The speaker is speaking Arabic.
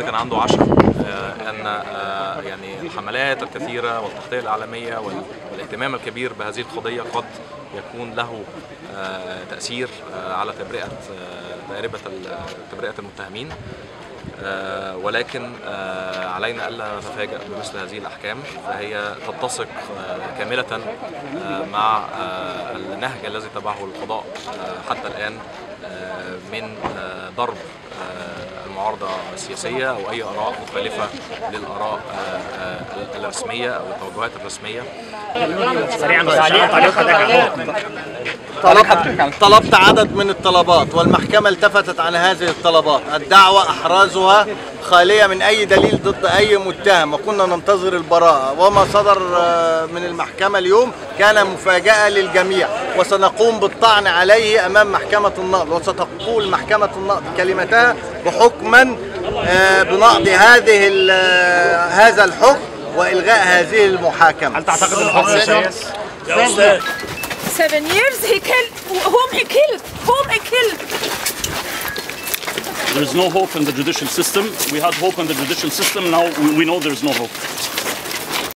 البعض كان عنده 10 ان يعني الحملات الكثيره والتغطيه العالميه والاهتمام الكبير بهذه القضيه قد يكون له تاثير على تبرئه المتهمين، ولكن علينا ألا نتفاجأ بمثل هذه الأحكام، فهي تتسق كاملة مع النهج الذي اتبعه القضاء حتى الآن من ضرب المعارضة السياسية أو أي آراء مخالفة للآراء الرسمية أو التوجهات الرسمية. طلبت عدد من الطلبات والمحكمة التفتت عن هذه الطلبات. الدعوة أحرازها خالية من أي دليل ضد أي متهم، وكنا ننتظر البراءة، وما صدر من المحكمة اليوم كان مفاجأة للجميع، وسنقوم بالطعن عليه أمام محكمة النقض، وستقول محكمة النقض كلمتها بحكما بنقض هذا الحكم وإلغاء هذه المحاكمة. هل تعتقد الحكم سياس؟ يا أستاذ. 7 years he killed whom he killed, whom he killed. There is no hope in the judicial system. We had hope in the judicial system. Now we know there is no hope.